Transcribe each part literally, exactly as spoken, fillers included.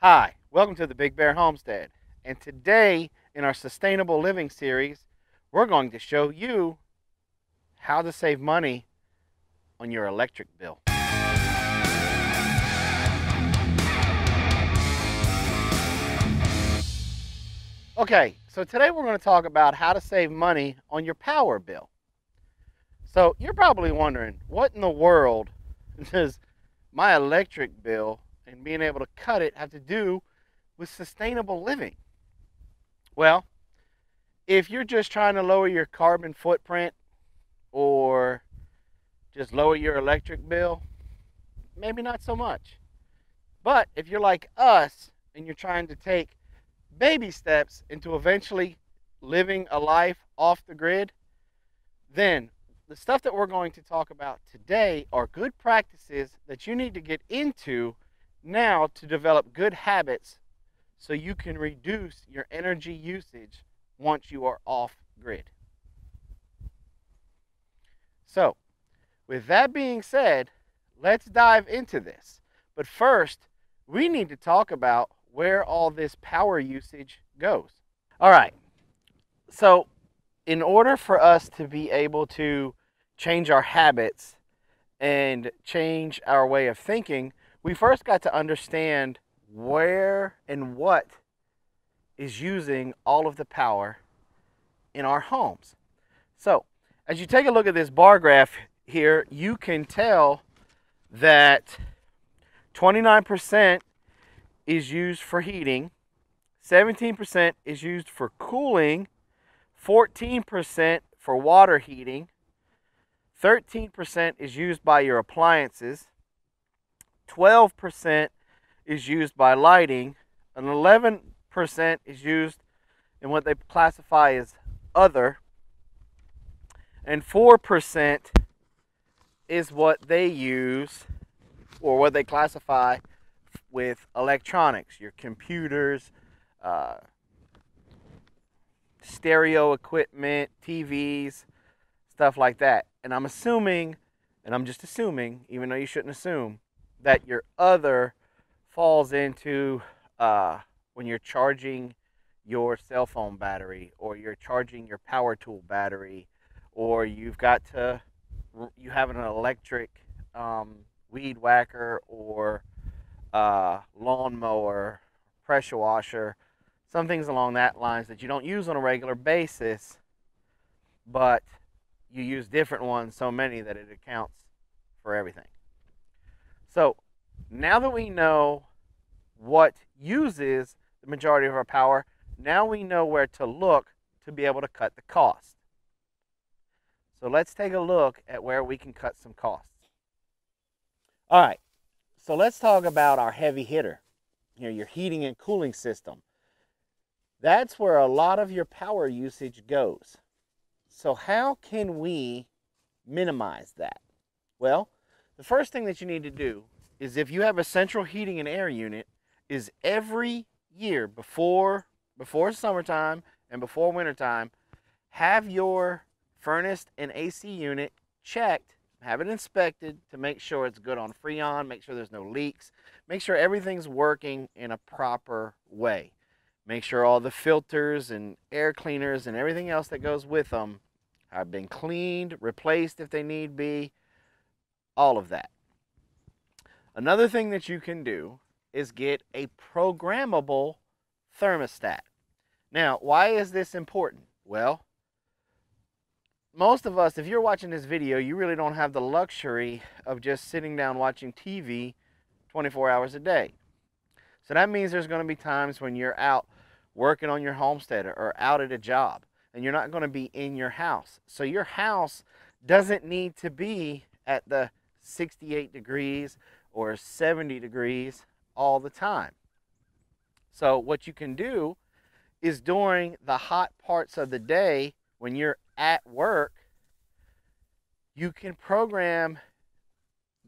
Hi, welcome to the Big Bear Homestead, and today in our Sustainable Living Series, we're going to show you how to save money on your electric bill. Okay, so today we're going to talk about how to save money on your power bill. So you're probably wondering, what in the world does my electric bill and being able to cut it have to do with sustainable living? Well, if you're just trying to lower your carbon footprint or just lower your electric bill, maybe not so much. But if you're like us and you're trying to take baby steps into eventually living a life off the grid, then the stuff that we're going to talk about today are good practices that you need to get into now to develop good habits so you can reduce your energy usage once you are off grid. So, with that being said, let's dive into this. But first, we need to talk about where all this power usage goes. All right, so in order for us to be able to change our habits and change our way of thinking, we first got to understand where and what is using all of the power in our homes. So as you take a look at this bar graph here, you can tell that twenty-nine percent is used for heating, seventeen percent is used for cooling, fourteen percent for water heating, thirteen percent is used by your appliances, twelve percent is used by lighting, and eleven percent is used in what they classify as other, and four percent is what they use or what they classify with electronics, your computers, uh, stereo equipment, T Vs, stuff like that. And I'm assuming, and I'm just assuming, even though you shouldn't assume, that your other falls into uh, when you're charging your cell phone battery, or you're charging your power tool battery, or you've got to, you have an electric um, weed whacker or Uh, lawnmower, pressure washer, some things along that lines that you don't use on a regular basis, but you use different ones, so many that it accounts for everything. So now that we know what uses the majority of our power, now we know where to look to be able to cut the cost. So let's take a look at where we can cut some costs. All right. So let's talk about our heavy hitter, you know, your heating and cooling system. That's where a lot of your power usage goes. So how can we minimize that? Well, the first thing that you need to do is, if you have a central heating and air unit, is every year before, before summertime and before wintertime, have your furnace and A C unit checked. Have it inspected to make sure it's good on Freon, make sure there's no leaks, make sure everything's working in a proper way. Make sure all the filters and air cleaners and everything else that goes with them have been cleaned, replaced if they need be, all of that. Another thing that you can do is get a programmable thermostat. Now, why is this important? Well, most of us, if you're watching this video, you really don't have the luxury of just sitting down watching T V twenty-four hours a day. So that means there's going to be times when you're out working on your homestead or out at a job, and you're not going to be in your house. So your house doesn't need to be at the sixty-eight degrees or seventy degrees all the time. So what you can do is, during the hot parts of the day when you're at work, you can program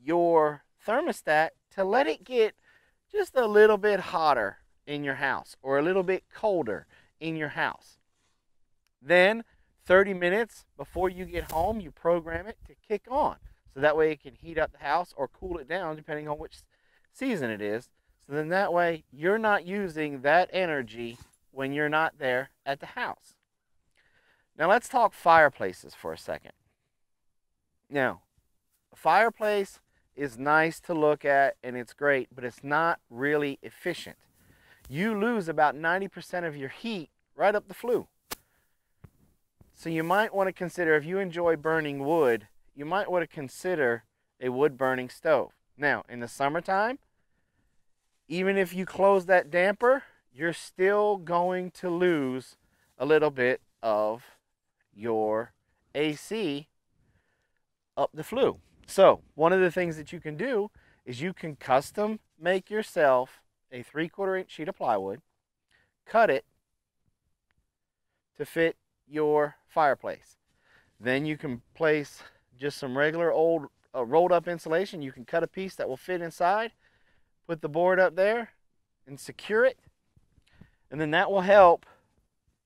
your thermostat to let it get just a little bit hotter in your house or a little bit colder in your house. Then thirty minutes before you get home, you program it to kick on. that way it can heat up the house or cool it down depending on which season it is. So then that way you're not using that energy when you're not there at the house. Now let's talk fireplaces for a second. Now, a fireplace is nice to look at and it's great, but it's not really efficient. You lose about ninety percent of your heat right up the flue. So you might want to consider, if you enjoy burning wood, you might want to consider a wood burning stove. Now, in the summertime, even if you close that damper, you're still going to lose a little bit of your A C up the flue. So one of the things that you can do is you can custom make yourself a three quarter inch sheet of plywood, cut it to fit your fireplace. Then you can place just some regular old uh, rolled up insulation. You can cut a piece that will fit inside, put the board up there and secure it. And then that will help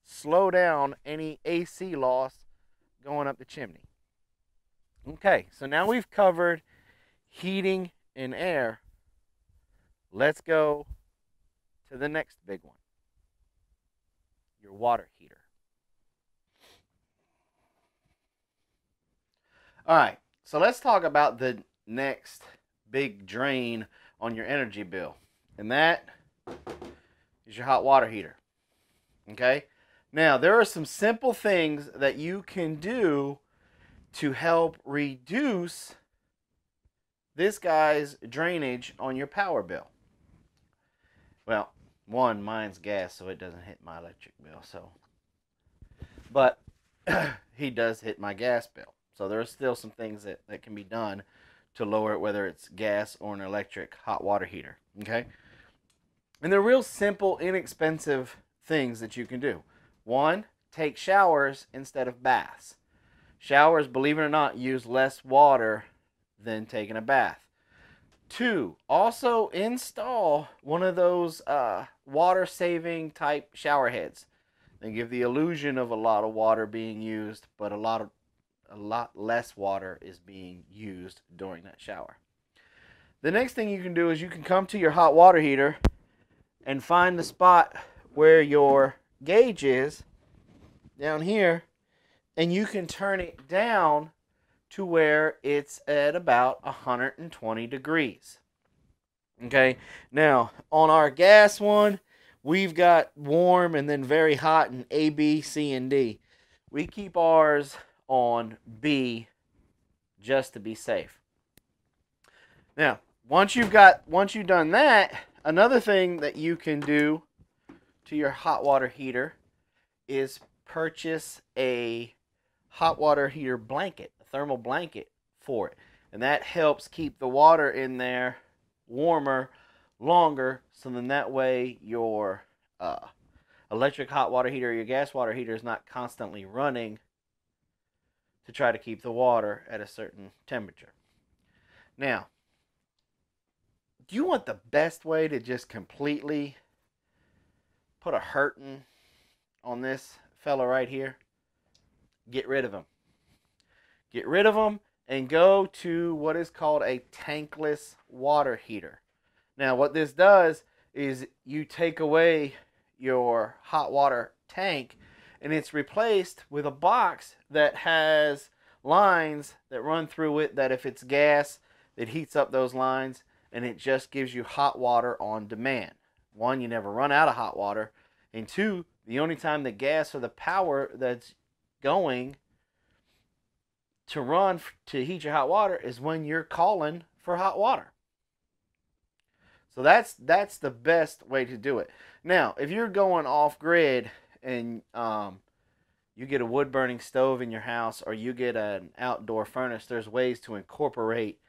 slow down any A C loss going up the chimney. Okay, so now we've covered heating and air. Let's go to the next big one, your water heater. All right, so let's talk about the next big drain on your energy bill, and that is your hot water heater. Okay, now there are some simple things that you can do to help reduce this guy's drainage on your power bill. Well, one, mine's gas, so it doesn't hit my electric bill, so, but he does hit my gas bill. So there are still some things that, that can be done to lower it, whether it's gas or an electric hot water heater, okay? And they're real simple, inexpensive things that you can do. One, take showers instead of baths. Showers, believe it or not, use less water than taking a bath. Two, also install one of those uh, water-saving type shower heads. They give the illusion of a lot of water being used, but a lot of a lot less water is being used during that shower. The next thing you can do is you can come to your hot water heater and find the spot where your gauge is down here. And you can turn it down to where it's at about one hundred twenty degrees. Okay, now on our gas one, we've got warm and then very hot and A, B, C, and D. We keep ours on B just to be safe. Now, once you've got, once you've done that, another thing that you can do to your hot water heater is purchase a hot water heater blanket, a thermal blanket for it, and that helps keep the water in there warmer longer. So then that way your uh, electric hot water heater or your gas water heater is not constantly running to try to keep the water at a certain temperature. Now, do you want the best way to just completely put a hurtin' on this fella right here? Get rid of them. Get rid of them and go to what is called a tankless water heater. Now what this does is you take away your hot water tank and it's replaced with a box that has lines that run through it that if it's gas, it heats up those lines and it just gives you hot water on demand. One, you never run out of hot water, and two, the only time the gas or the power that's going to run to heat your hot water is when you're calling for hot water. So that's that's the best way to do it. Now, if you're going off grid and um, you get a wood burning stove in your house or you get an outdoor furnace, there's ways to incorporate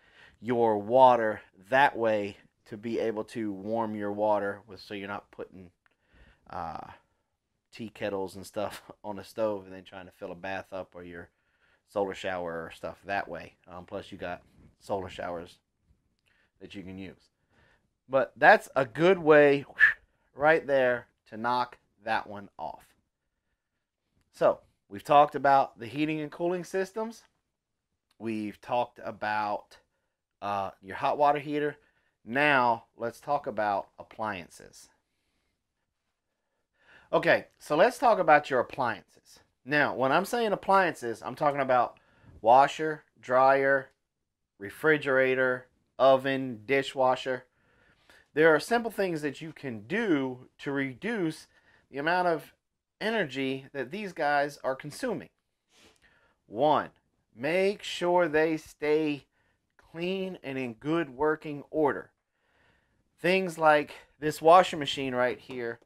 your water that way to be able to warm your water with, so you're not putting uh, tea kettles and stuff on a stove and then trying to fill a bath up or your solar shower or stuff that way. Um, plus you got solar showers that you can use. But that's a good way right there to knock that one off. So we've talked about the heating and cooling systems. We've talked about uh, your hot water heater. Now let's talk about appliances. Okay, so let's talk about your appliances. Now, when I'm saying appliances, I'm talking about washer, dryer, refrigerator, oven, dishwasher. There are simple things that you can do to reduce the amount of energy that these guys are consuming. One, make sure they stay clean and in good working order. Things like this washing machine right here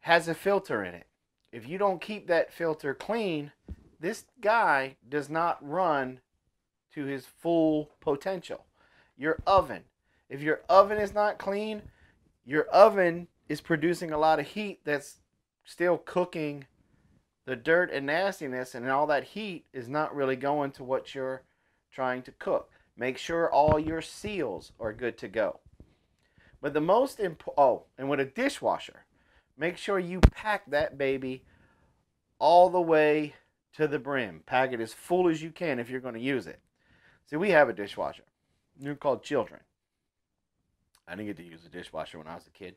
has a filter in it. If you don't keep that filter clean, this guy does not run to his full potential. Your oven. If your oven is not clean, your oven is producing a lot of heat that's still cooking the dirt and nastiness, and all that heat is not really going to what you're trying to cook. Make sure all your seals are good to go. But the most important, oh, and with a dishwasher, make sure you pack that baby all the way to the brim. Pack it as full as you can if you're going to use it. See, we have a dishwasher. They're called children. I didn't get to use a dishwasher when I was a kid.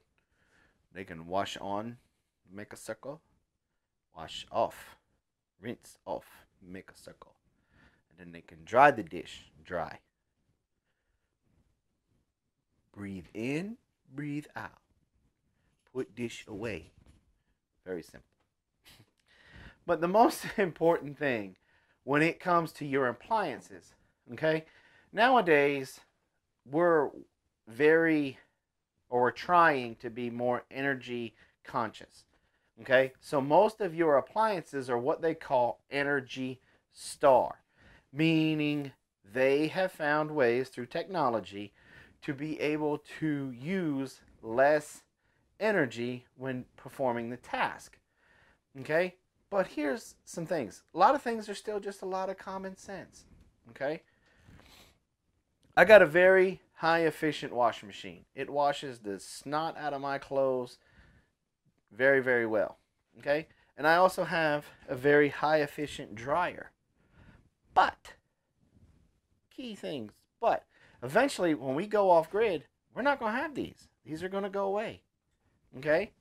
They can wash on, make a circle, wash off, rinse off, make a circle. And then they can dry the dish, dry. Breathe in, breathe out. Put dish away. Very simple. But the most important thing when it comes to your appliances, okay? Nowadays, we're very, or we're trying to be more energy conscious, okay? So most of your appliances are what they call Energy Star, meaning they have found ways through technology to be able to use less energy when performing the task, okay? But here's some things. A lot of things are still just a lot of common sense, okay? I got a very high efficient washing machine. It washes the snot out of my clothes very, very well, okay? And I also have a very high efficient dryer. But, key things, but eventually when we go off grid, we're not gonna have these. These are gonna go away. Okay,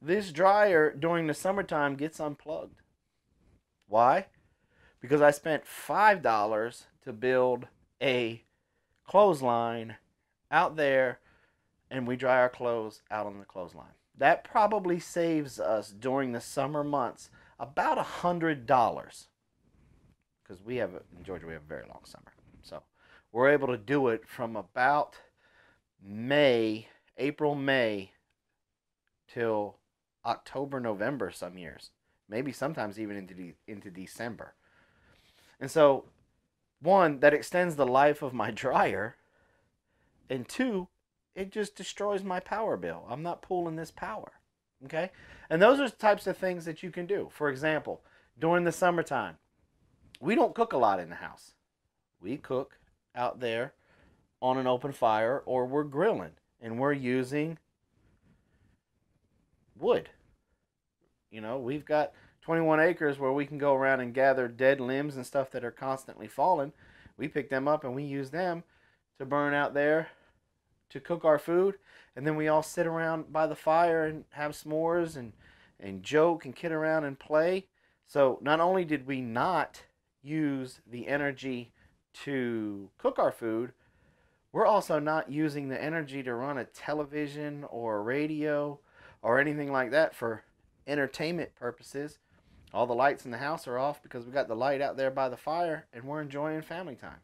this dryer during the summertime gets unplugged. Why? Because I spent five dollars to build a clothesline out there, and we dry our clothes out on the clothesline. That probably saves us during the summer months about a hundred dollars, because we have in Georgia we have a very long summer, so we're able to do it from about May. April, May till October, November some years, maybe sometimes even into de into December. And so one, that extends the life of my dryer, and two, it just destroys my power bill. I'm not pulling this power, okay? And those are the types of things that you can do. For example, during the summertime, we don't cook a lot in the house. We cook out there on an open fire, or we're grilling. And we're using wood. You know, we've got twenty-one acres where we can go around and gather dead limbs and stuff that are constantly falling. We pick them up and we use them to burn out there to cook our food. And then we all sit around by the fire and have s'mores and, and joke and kid around and play. So not only did we not use the energy to cook our food, we're also not using the energy to run a television or a radio or anything like that for entertainment purposes. All the lights in the house are off because we got the light out there by the fire and we're enjoying family time.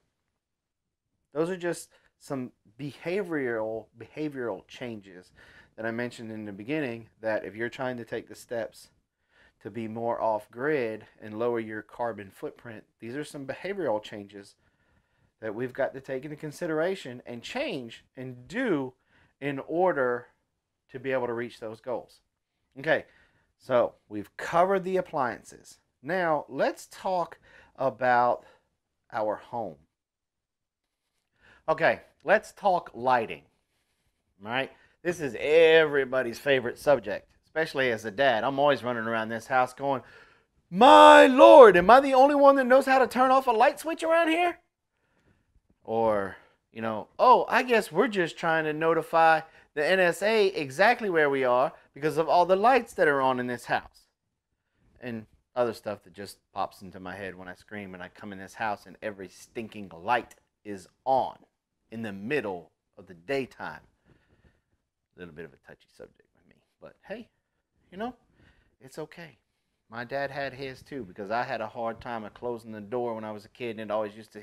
Those are just some behavioral behavioral changes that I mentioned in the beginning, that if you're trying to take the steps to be more off-grid and lower your carbon footprint, these are some behavioral changes that we've got to take into consideration and change and do in order to be able to reach those goals. Okay, so we've covered the appliances. Now let's talk about our home. Okay, let's talk lighting. All right, this is everybody's favorite subject, especially as a dad. I'm always running around this house going, My Lord, am I the only one that knows how to turn off a light switch around here? Or, you know, oh, I guess we're just trying to notify the N S A exactly where we are because of all the lights that are on in this house. And other stuff that just pops into my head when I scream and I come in this house and every stinking light is on in the middle of the daytime. A little bit of a touchy subject with me, but hey, you know, it's okay. My dad had his too, because I had a hard time of closing the door when I was a kid, and it always used to,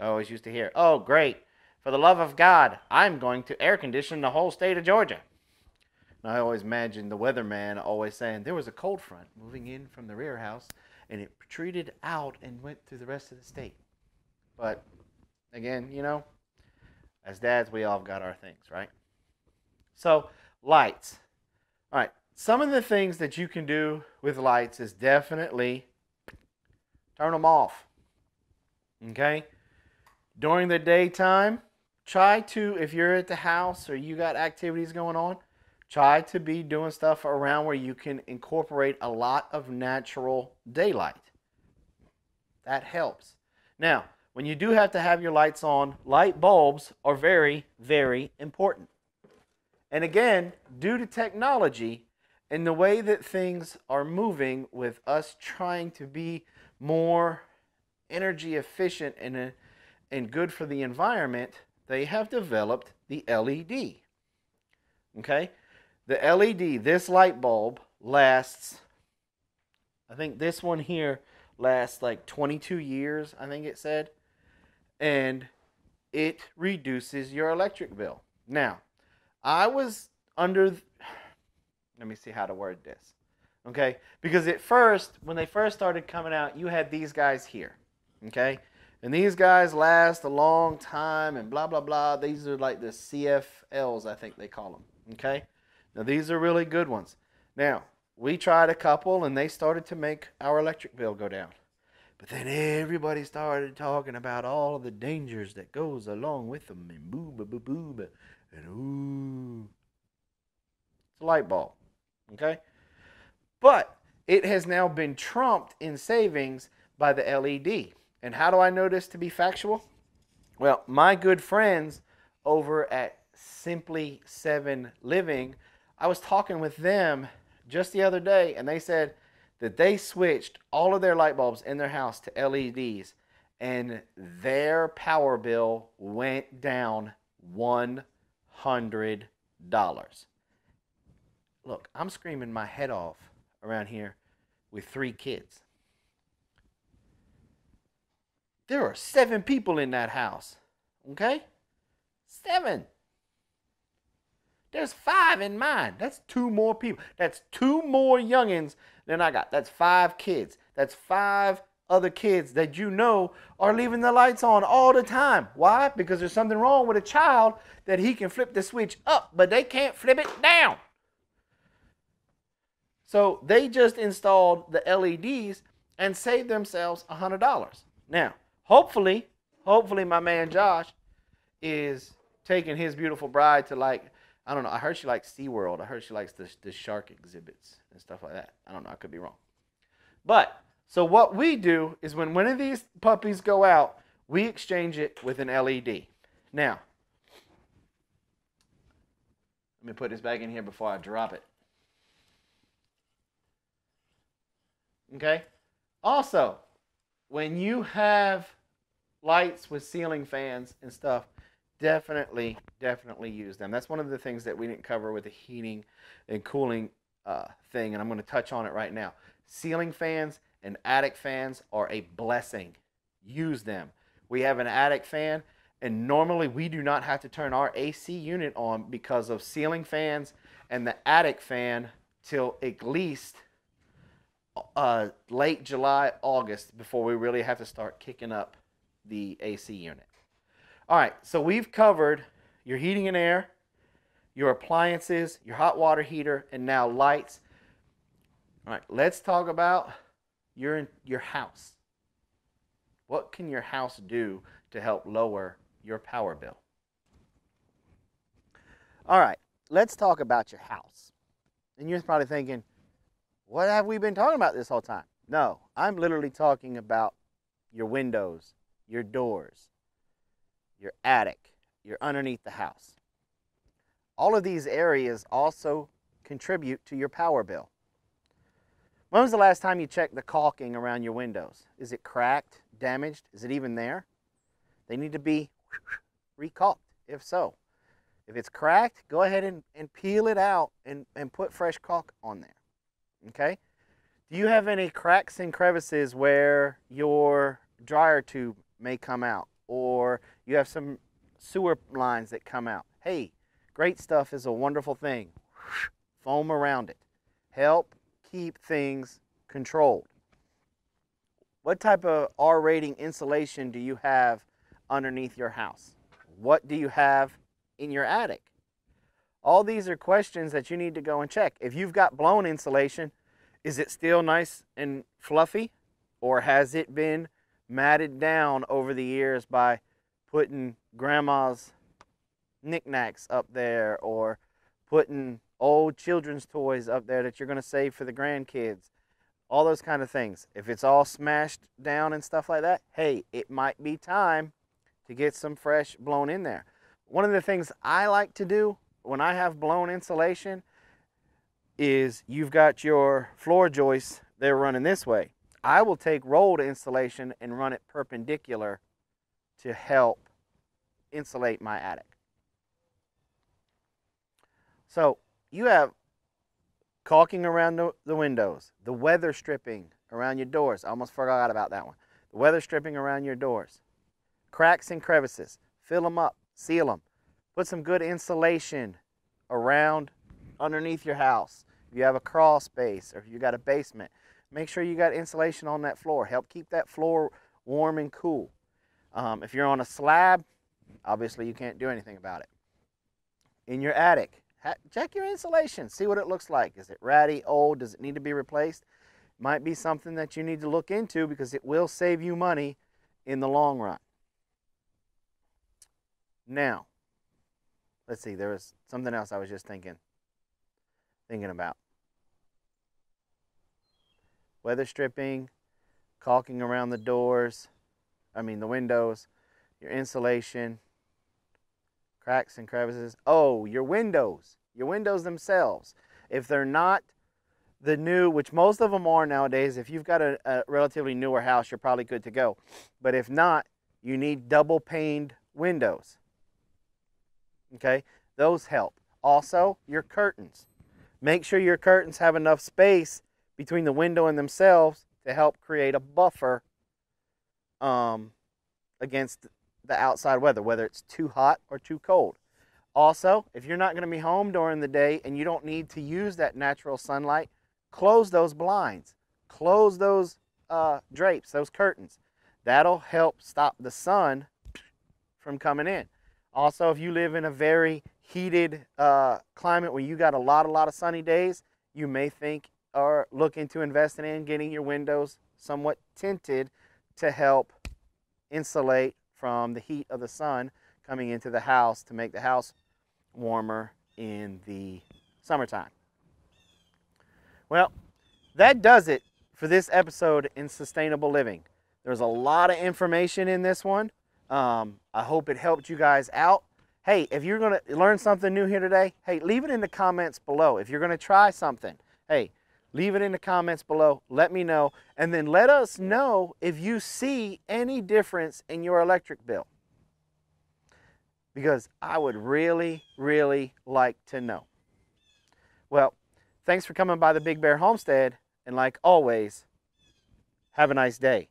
I always used to hear, "Oh, great! For the love of God, I'm going to air condition the whole state of Georgia." And I always imagined the weatherman always saying there was a cold front moving in from the rear house, and it retreated out and went through the rest of the state. But again, you know, as dads, we all have got our things, right? So lights. All right. Some of the things that you can do with lights is definitely turn them off, okay? During the daytime, try to, if you're at the house or you got activities going on, try to be doing stuff around where you can incorporate a lot of natural daylight. That helps. Now, when you do have to have your lights on, light bulbs are very, very important. And again, due to technology, and the way that things are moving with us trying to be more energy efficient and, uh, and good for the environment, they have developed the L E D. Okay? The L E D, this light bulb lasts, I think this one here lasts like twenty-two years, I think it said. And it reduces your electric bill. Now, I was under... Let me see how to word this, okay? Because at first, when they first started coming out, you had these guys here, okay? And these guys last a long time and blah, blah, blah. These are like the C F Ls, I think they call them, okay? Now, these are really good ones. Now, we tried a couple, and they started to make our electric bill go down. But then everybody started talking about all of the dangers that goes along with them and boo, boo, boo, boo, and ooh. It's a light bulb. Okay, but it has now been trumped in savings by the L E D. And how do I know this to be factual? Well, my good friends over at Simply Seven Living, I was talking with them just the other day, and they said that they switched all of their light bulbs in their house to L E Ds, and their power bill went down one hundred dollars. Look, I'm screaming my head off around here with three kids. There are seven people in that house, okay? Seven. There's five in mine. That's two more people. That's two more youngins than I got. That's five kids. That's five other kids that you know are leaving the lights on all the time. Why? Because there's something wrong with a child that he can flip the switch up, but they can't flip it down. So they just installed the L E Ds and saved themselves one hundred dollars. Now, hopefully, hopefully my man Josh is taking his beautiful bride to, like, I don't know. I heard she likes SeaWorld. I heard she likes the, the shark exhibits and stuff like that. I don't know. I could be wrong. But so what we do is when one of these puppies go out, we exchange it with an L E D. Now, let me put this back in here before I drop it. Okay. Also, when you have lights with ceiling fans and stuff, definitely, definitely use them. That's one of the things that we didn't cover with the heating and cooling uh, thing, and I'm going to touch on it right now. Ceiling fans and attic fans are a blessing. Use them. We have an attic fan, and normally we do not have to turn our A C unit on because of ceiling fans and the attic fan till at least Uh, late July, August, before we really have to start kicking up the A C unit. All right, so we've covered your heating and air, your appliances, your hot water heater, and now lights. All right, let's talk about your, your house. What can your house do to help lower your power bill? All right, let's talk about your house. And you're probably thinking, what have we been talking about this whole time? No, I'm literally talking about your windows, your doors, your attic, your underneath the house. All of these areas also contribute to your power bill. When was the last time you checked the caulking around your windows? Is it cracked, damaged? Is it even there? They need to be re-caulked, if so. If it's cracked, go ahead and, and peel it out and, and put fresh caulk on there, okay? Do you have any cracks and crevices where your dryer tube may come out, or you have some sewer lines that come out? Hey, great stuff is a wonderful thing. Foam around it. Help keep things controlled. What type of R rating insulation do you have underneath your house? What do you have in your attic? All these are questions that you need to go and check. If you've got blown insulation, is it still nice and fluffy, or has it been matted down over the years by putting grandma's knickknacks up there or putting old children's toys up there that you're going to save for the grandkids? All those kind of things. If it's all smashed down and stuff like that, hey, it might be time to get some fresh blown in there. One of the things I like to do when I have blown insulation is you've got your floor joists, they're running this way. I will take rolled insulation and run it perpendicular to help insulate my attic. So you have caulking around the, the windows, the weather stripping around your doors. I almost forgot about that one. The weather stripping around your doors. Cracks and crevices, fill them up, seal them. Put some good insulation around underneath your house. If you have a crawl space or if you got a basement, make sure you got insulation on that floor. Help keep that floor warm and cool. Um, if you're on a slab, obviously you can't do anything about it. In your attic, ha check your insulation. See what it looks like. Is it ratty, old? Does it need to be replaced? Might be something that you need to look into because it will save you money in the long run. Now, let's see. There was something else I was just thinking, thinking about. Weather stripping, caulking around the doors, I mean the windows, your insulation, cracks and crevices. Oh, your windows, your windows themselves. If they're not the new, which most of them are nowadays, if you've got a, a relatively newer house, you're probably good to go. But if not, you need double paned windows. Okay, those help. Also, your curtains. Make sure your curtains have enough space between the window and themselves to help create a buffer um, against the outside weather, whether it's too hot or too cold. Also, if you're not going to be home during the day and you don't need to use that natural sunlight, close those blinds, close those uh, drapes, those curtains. That'll help stop the sun from coming in. Also, if you live in a very heated uh, climate where you got a lot, a lot of sunny days, you may think or looking to invest in getting your windows somewhat tinted to help insulate from the heat of the sun coming into the house to make the house warmer in the summertime. Well, that does it for this episode in Sustainable Living. There's a lot of information in this one. Um, I hope it helped you guys out. Hey, if you're gonna learn something new here today, hey, leave it in the comments below. If you're gonna try something, hey, leave it in the comments below, let me know, and then let us know if you see any difference in your electric bill. Because I would really, really like to know. Well, thanks for coming by the Big Bear Homestead, and like always, have a nice day.